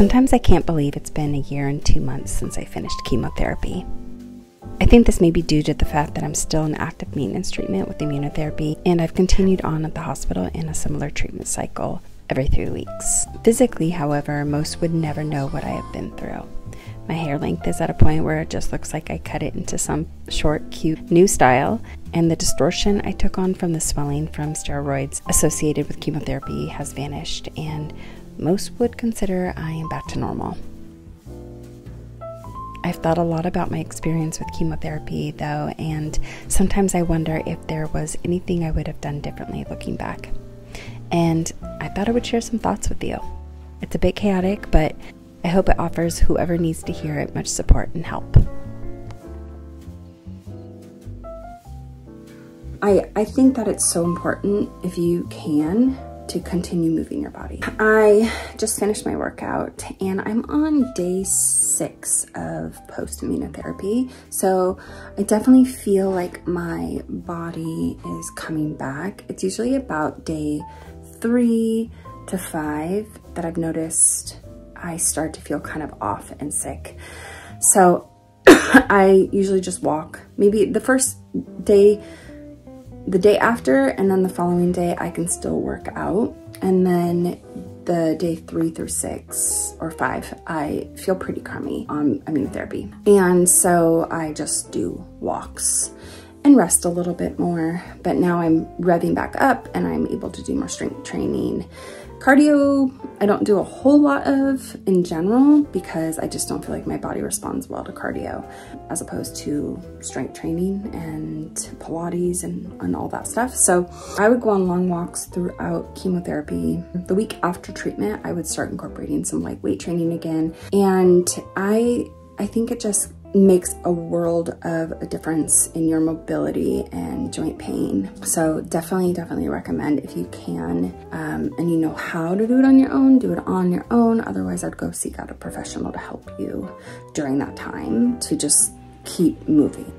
Sometimes I can't believe it's been a year and 2 months since I finished chemotherapy. I think this may be due to the fact that I'm still in active maintenance treatment with immunotherapy, and I've continued on at the hospital in a similar treatment cycle every 3 weeks. Physically, however, most would never know what I have been through. My hair length is at a point where it just looks like I cut it into some short, cute new style, and the distortion I took on from the swelling from steroids associated with chemotherapy has vanished, and most would consider I am back to normal. I've thought a lot about my experience with chemotherapy, though, and sometimes I wonder if there was anything I would have done differently looking back. And I thought I would share some thoughts with you. It's a bit chaotic, but I hope it offers whoever needs to hear it much support and help. I think that it's so important, if you can, to continue moving your body. I just finished my workout and I'm on day 6 of post-immunotherapy. So I definitely feel like my body is coming back. It's usually about day 3 to 5 that I've noticed I start to feel kind of off and sick. So I usually just walk. Maybe the first day, the day after, and then the following day I can still work out. And then the day 3 through 6 or 5, I feel pretty crummy on immunotherapy. And so I just do walks and rest a little bit more. But now I'm revving back up and I'm able to do more strength training. Cardio, I don't do a whole lot of in general because I just don't feel like my body responds well to cardio as opposed to strength training and Pilates and all that stuff. So I would go on long walks throughout chemotherapy. The week after treatment, I would start incorporating some like weight training again. And I think it just makes a world of a difference in your mobility and joint pain. So definitely recommend, if you can, and you know how to do it on your own, do it on your own. Otherwise, I'd go seek out a professional to help you during that time to just keep moving.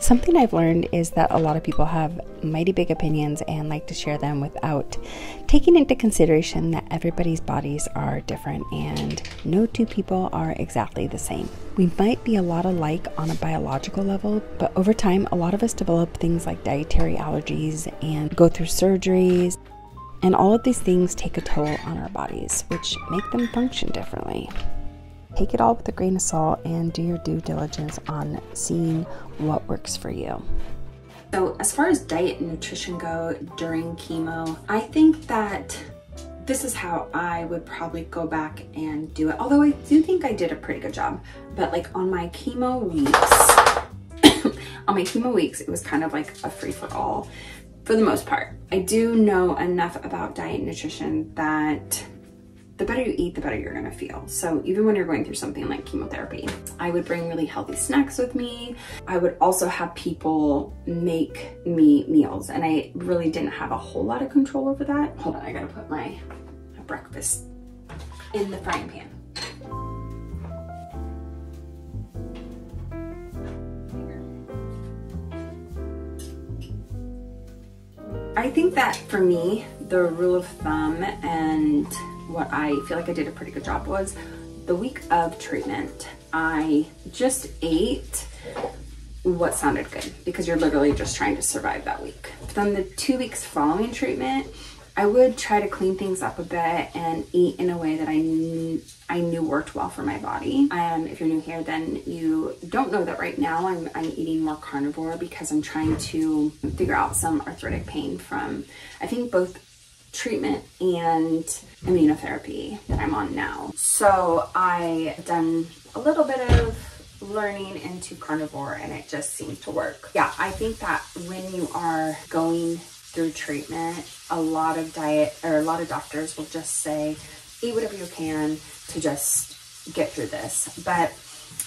Something I've learned is that a lot of people have mighty big opinions and like to share them without taking into consideration that everybody's bodies are different and no two people are exactly the same. We might be a lot alike on a biological level, but over time, a lot of us develop things like dietary allergies and go through surgeries, and all of these things take a toll on our bodies, which make them function differently. Take it all with a grain of salt and do your due diligence on seeing what works for you. So as far as diet and nutrition go during chemo, I think that this is how I would probably go back and do it. Although I do think I did a pretty good job, but like on my chemo weeks, it was kind of like a free for all for the most part. I do know enough about diet and nutrition that the better you eat, the better you're gonna feel. So even when you're going through something like chemotherapy, I would bring really healthy snacks with me. I would also have people make me meals, and I really didn't have a whole lot of control over that. Hold on, I gotta put my breakfast in the frying pan. I think that for me, the rule of thumb and what I feel like I did a pretty good job was the week of treatment, I just ate what sounded good because you're literally just trying to survive that week. But then the 2 weeks following treatment, I would try to clean things up a bit and eat in a way that I knew worked well for my body. If you're new here, then you don't know that right now I'm eating more carnivore because I'm trying to figure out some arthritic pain from, I think, both treatment and immunotherapy that I'm on now. So I've done a little bit of learning into carnivore and it just seemed to work. Yeah, I think that when you are going through treatment, a lot of diet or a lot of doctors will just say, eat whatever you can to just get through this. But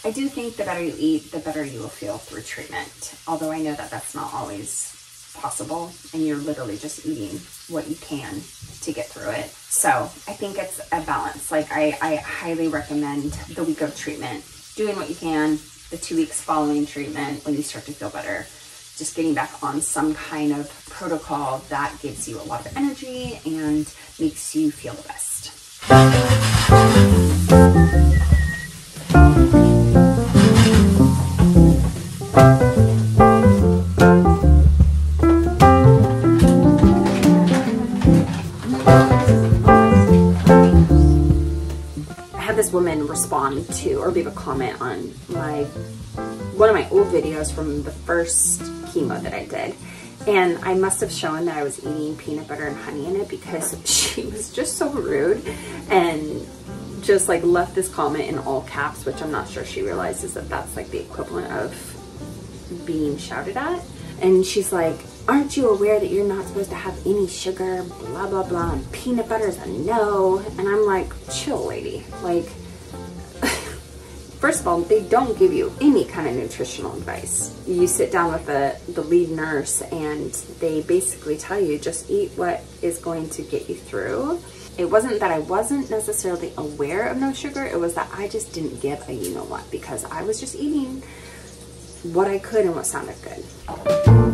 I do think the better you eat, the better you will feel through treatment. Although I know that that's not always possible and you're literally just eating what you can to get through it. So I think it's a balance. Like I highly recommend the week of treatment, doing what you can, the 2 weeks following treatment when you start to feel better, just getting back on some kind of protocol that gives you a lot of energy and makes you feel the best. Respond to or leave a comment on one of my old videos from the first chemo that I did, and I must have shown that I was eating peanut butter and honey in it because she was just so rude and just like left this comment in all caps, which I'm not sure she realizes that that's like the equivalent of being shouted at. And she's like, aren't you aware that you're not supposed to have any sugar, blah blah blah, and peanut butter is a no. And I'm like, chill lady, like first of all, they don't give you any kind of nutritional advice. You sit down with the lead nurse and they basically tell you just eat what is going to get you through. It wasn't that I wasn't necessarily aware of no sugar, it was that I just didn't give a you know what because I was just eating what I could and what sounded good.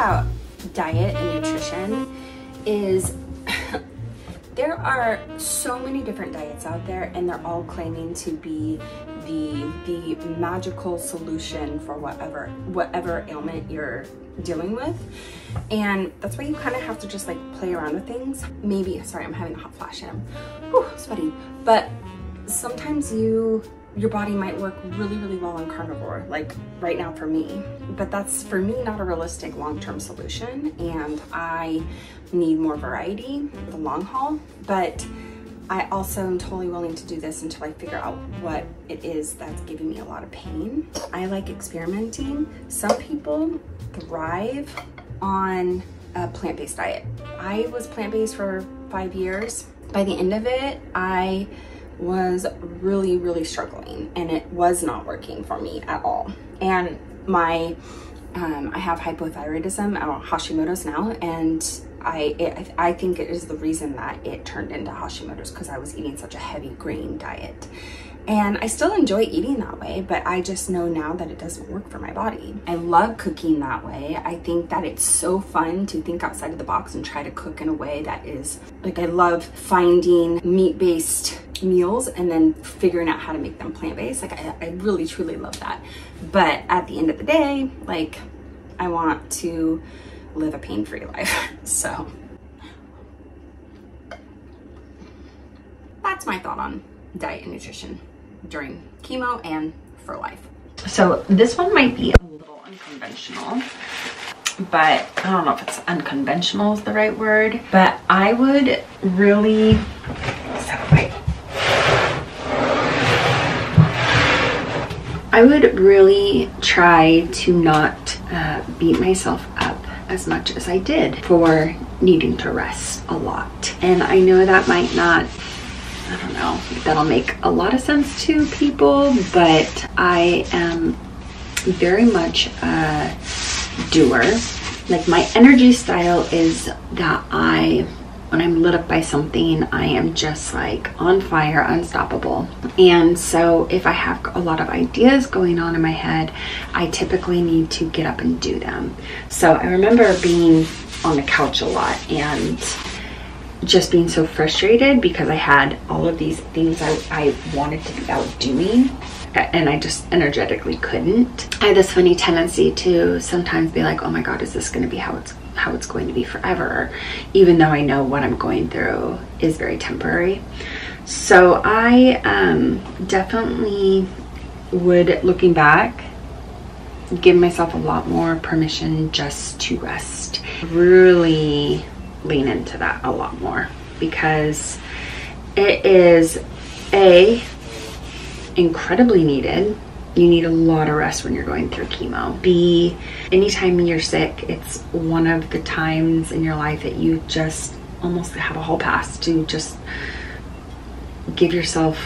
About diet and nutrition is there are so many different diets out there and they're all claiming to be the magical solution for whatever ailment you're dealing with, and that's why you kind of have to just like play around with things. Maybe, sorry, I'm having a hot flash and I'm sweating, but sometimes your body might work really, really well on carnivore, like right now for me. But that's, for me, not a realistic long-term solution, and I need more variety for the long haul. But I also am totally willing to do this until I figure out what it is that's giving me a lot of pain. I like experimenting. Some people thrive on a plant-based diet. I was plant-based for 5 years. By the end of it, I was really, really struggling and it was not working for me at all. And my, I have hypothyroidism, or Hashimoto's now, and I think it is the reason that it turned into Hashimoto's because I was eating such a heavy grain diet. And I still enjoy eating that way, but I just know now that it doesn't work for my body. I love cooking that way. I think that it's so fun to think outside of the box and try to cook in a way that is, like, I love finding meat-based meals and then figuring out how to make them plant-based. Like, I really, truly love that. But at the end of the day, like, I want to live a pain-free life, so. That's my thought on diet and nutrition during chemo and for life. So this one might be a little unconventional, but I don't know if it's unconventional is the right word, but I would really, I would really try to not beat myself up as much as I did for needing to rest a lot. And I know that might not, I don't know if that'll make a lot of sense to people, but I am very much a doer. Like, my energy style is that when I'm lit up by something, I am just like on fire, unstoppable. And so if I have a lot of ideas going on in my head, I typically need to get up and do them. So I remember being on the couch a lot and just being so frustrated because I had all of these things I wanted to be out doing and I just energetically couldn't. I had this funny tendency to sometimes be like, oh my God, is this going to be how it's going to be forever? Even though I know what I'm going through is very temporary. So I definitely would, looking back, give myself a lot more permission just to rest. Really lean into that a lot more because it is incredibly needed. You need a lot of rest when you're going through chemo. B, anytime you're sick, it's one of the times in your life that you just almost have a hall pass to just give yourself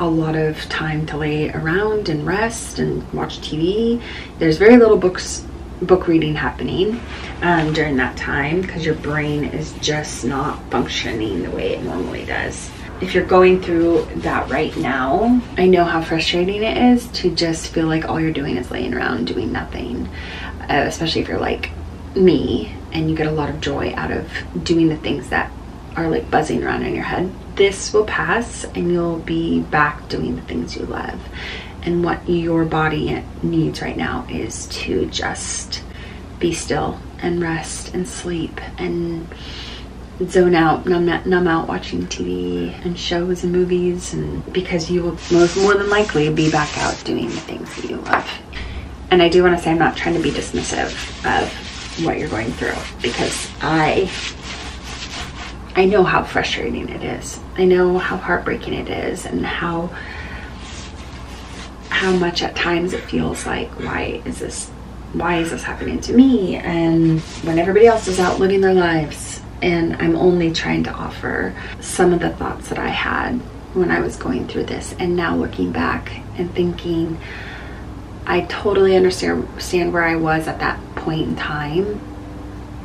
a lot of time to lay around and rest and watch TV. There's very little book reading happening during that time because your brain is just not functioning the way it normally does. if you're going through that right now, I know how frustrating it is to just feel like all you're doing is laying around doing nothing, especially if you're like me and you get a lot of joy out of doing the things that are like buzzing around in your head. This will pass and you'll be back doing the things you love. And what your body needs right now is to just be still and rest and sleep and zone out, numb out watching TV and shows and movies, and because you will more than likely be back out doing the things that you love. And I do want to say I'm not trying to be dismissive of what you're going through, because I know how frustrating it is. I know how heartbreaking it is, and how much at times it feels like, why is this happening to me? And when everybody else is out living their lives, and I'm only trying to offer some of the thoughts that I had when I was going through this, and now looking back and thinking, I totally understand where I was at that point in time,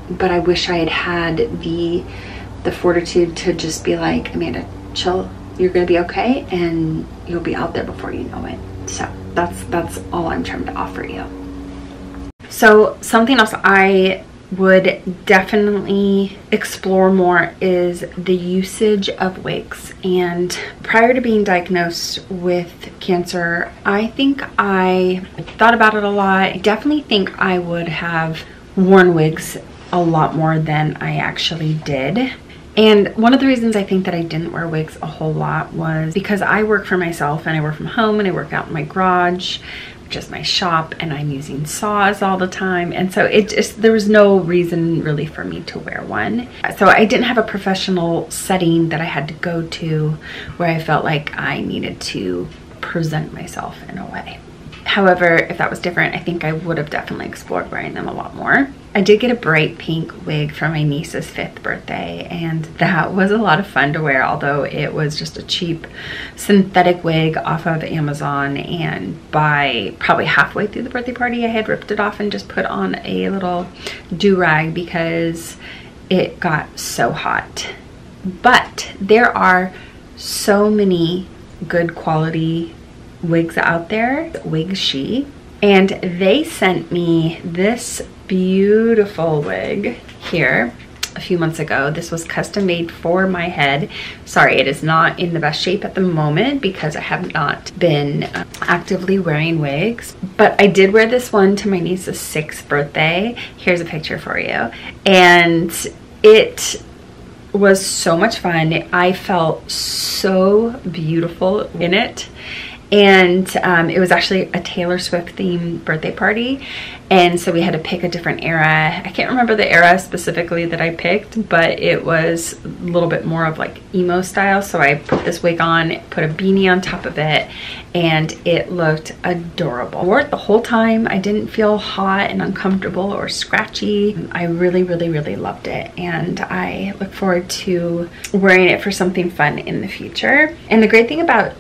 but I wish I had the fortitude to just be like, Amanda, chill, you're gonna be okay, and you'll be out there before you know it. So that's all I'm trying to offer you. So something else I would definitely explore more is the usage of wigs. And prior to being diagnosed with cancer, I think I thought about it a lot. I definitely think I would have worn wigs a lot more than I actually did. And one of the reasons I think that I didn't wear wigs a whole lot was because I work for myself, and I work from home, and I work out in my garage, which is my shop, and I'm using saws all the time. And so it just, there was no reason really for me to wear one. So I didn't have a professional setting that I had to go to where I felt like I needed to present myself in a way. However, if that was different, I think I would have definitely explored wearing them a lot more. I did get a bright pink wig for my niece's 5th birthday, and that was a lot of fun to wear, although it was just a cheap synthetic wig off of Amazon, and by probably halfway through the birthday party I had ripped it off and just put on a little do-rag because it got so hot. But there are so many good quality wigs out there, Wig She, and they sent me this beautiful wig here a few months ago. This was custom made for my head. Sorry, it is not in the best shape at the moment because I have not been actively wearing wigs, but I did wear this one to my niece's 6th birthday. Here's a picture for you. And it was so much fun. I felt so beautiful in it. And it was actually a Taylor Swift themed birthday party, and so we had to pick a different era. I can't remember the era specifically that I picked, but it was a little bit more of like emo style. So I put this wig on, put a beanie on top of it, and it looked adorable. I wore it the whole time. I didn't feel hot and uncomfortable or scratchy. I really, really, really loved it, and I look forward to wearing it for something fun in the future. And the great thing about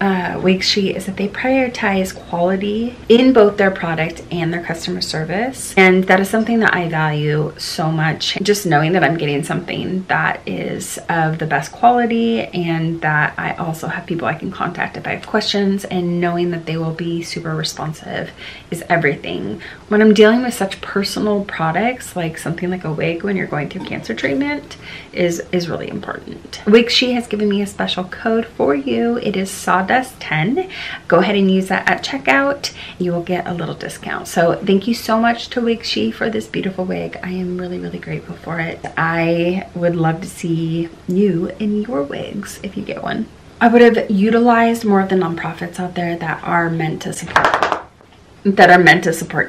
Wig She is that they prioritize quality in both their product and their customer service, and that is something that I value so much. Just knowing that I'm getting something that is of the best quality, and that I also have people I can contact if I have questions, and knowing that they will be super responsive is everything. When I'm dealing with such personal products, like something like a wig when you're going through cancer treatment, is really important. Wig She has given me a special code for you. It is SAWDUST10. Go ahead and use that at checkout. You will get a little discount. So thank you so much to Wig She for this beautiful wig. I am really, really grateful for it. I would love to see you in your wigs if you get one. I would have utilized more of the nonprofits out there that are meant to support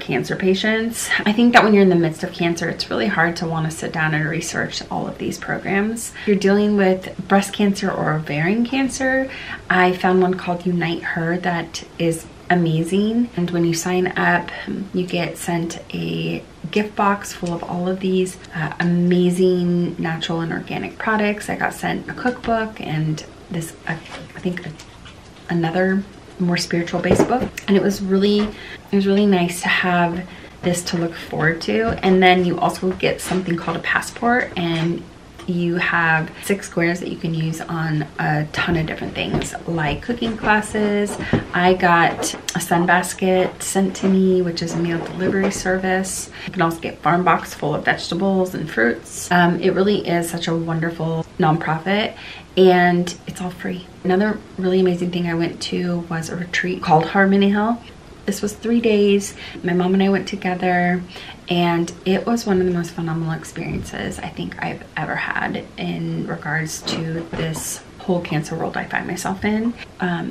cancer patients. I think that when you're in the midst of cancer, it's really hard to want to sit down and research all of these programs. If you're dealing with breast cancer or ovarian cancer, I found one called Unite Her that is amazing. And when you sign up, you get sent a gift box full of all of these amazing natural and organic products. I got sent a cookbook and this, I think another more spiritual based book, and it was really nice to have this to look forward to. And then you also get something called a passport, and You have 6 squares that you can use on a ton of different things, like cooking classes. I got a sunbasket sent to me, which is a meal delivery service. You can also get farm box full of vegetables and fruits. It really is such a wonderful nonprofit, and it's all free. Another really amazing thing I went to was a retreat called Harmony Hill. This was 3 days. My mom and I went together, and it was one of the most phenomenal experiences I think I've ever had in regards to this whole cancer world I find myself in.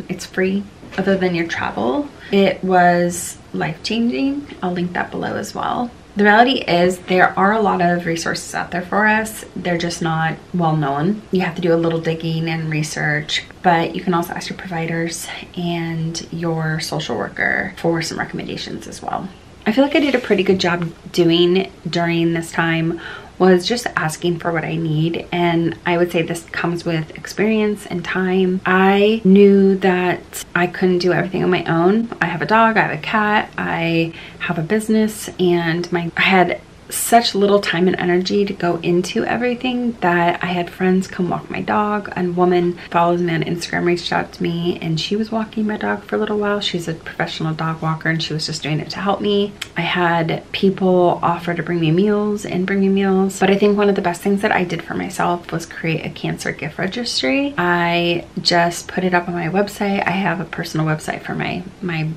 It's free, other than your travel. It was life-changing. I'll link that below as well. The reality is there are a lot of resources out there for us. They're just not well known. You have to do a little digging and research, but you can also ask your providers and your social worker for some recommendations as well. I feel like I did a pretty good job doing during this time was just asking for what I need, and I would say this comes with experience and time. I knew that I couldn't do everything on my own. I have a dog, I have a cat, I have a business, and I had such little time and energy to go into everything that I had friends come walk my dog. A woman follows me on Instagram reached out to me, and she was walking my dog for a little while. She's a professional dog walker, and she was just doing it to help me. I had people offer to bring me meals and bring me meals. But I think one of the best things that I did for myself was create a cancer gift registry. I just put it up on my website. I have a personal website for my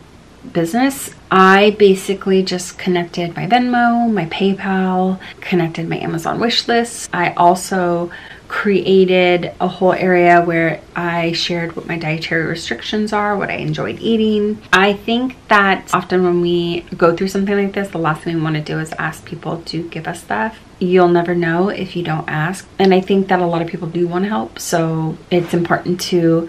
business. I basically just connected my Venmo, my PayPal, connected my Amazon wish list. I also created a whole area where I shared what my dietary restrictions are, what I enjoyed eating. I think that often when we go through something like this, the last thing we want to do is ask people to give us stuff. You'll never know if you don't ask. And I think that a lot of people do want to help, so it's important to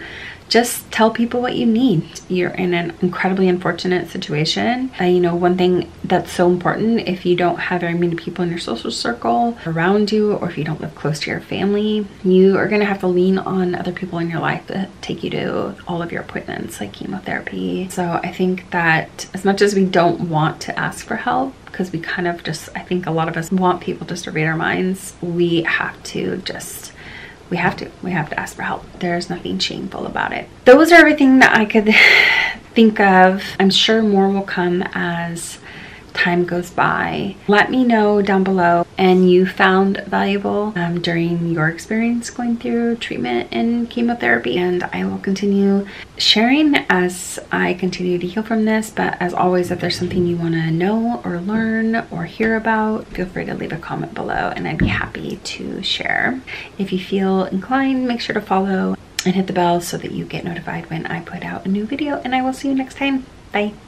just tell people what you need. You're in an incredibly unfortunate situation. You know, one thing that's so important, if you don't have very many people in your social circle around you, or if you don't live close to your family, you are gonna have to lean on other people in your life to take you to all of your appointments, like chemotherapy. So I think that as much as we don't want to ask for help, because we kind of just, I think a lot of us want people just to read our minds, we have to just, we have to ask for help. There's nothing shameful about it. Those are everything that I could think of. I'm sure more will come as time goes by. Let me know down below and you found valuable during your experience going through treatment and chemotherapy, and I will continue sharing as I continue to heal from this. But as always, if there's something you want to know or learn or hear about, feel free to leave a comment below and I'd be happy to share. If you feel inclined, make sure to follow and hit the bell so that you get notified when I put out a new video, and I will see you next time. Bye.